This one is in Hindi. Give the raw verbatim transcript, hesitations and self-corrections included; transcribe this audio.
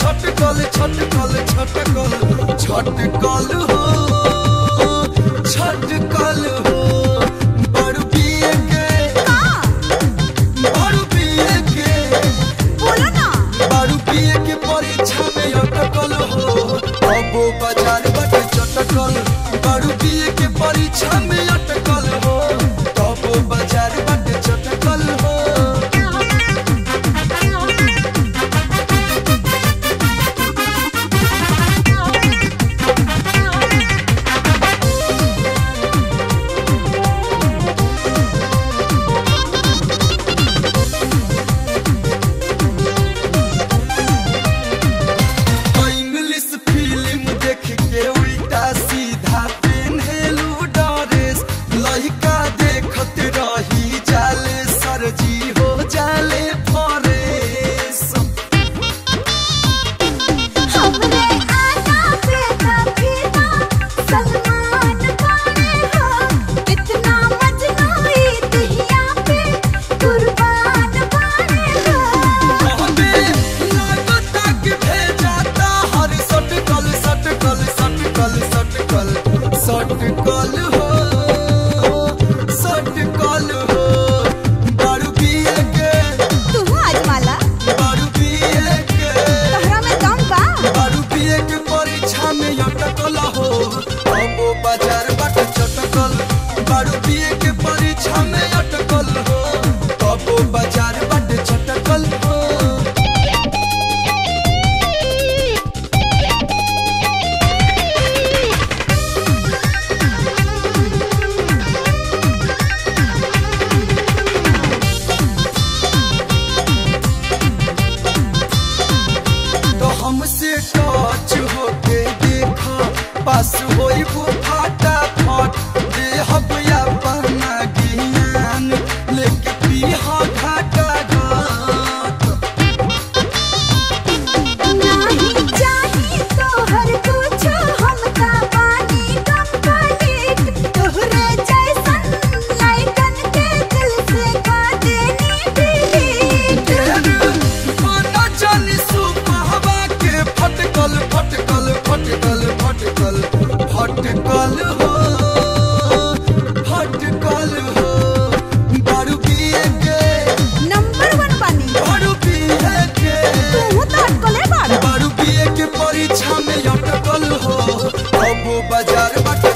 छटकल छटकल छटकल छटकल हो छटकल हो बड़ पिए के बड़ पिए के बोलो ना बड़ पिए के परीक्षा में अटकल हो अब बाजार बट चटकल बड़ पिए के परीक्षा में अटकल हो अब बाजार बट चटकल हो सटकल हो सटकल हो बड़ पिए के तू आजमाला बड़ पिए के तोहरा में दम बा बड़ पिए के परीक्षा में अटकल हो अब बाजार बाट चटकल बड़ पिए के परीक्षा में अटकल हो अब बाजार बाट चटकल हो हमसे काच होके देखा पास होई फाटा फाट दे हब या पन्ना ज्ञान लेके पीहा घाटा घाट नाही चाही तोहर कुछो हमका बानी कंप्लीट तोहरे जैसन लाइकन के दिल से का देनी डिलीट ना जानी फटकल फटकल फटकल फटकल फटकल हो फटकल हो बड़ पिए के नंबर वन बानी बड़ पिए के तू तो अटकले बाड़ बड़ पिए के परीक्षा में अटकल हो अब बाजार बाट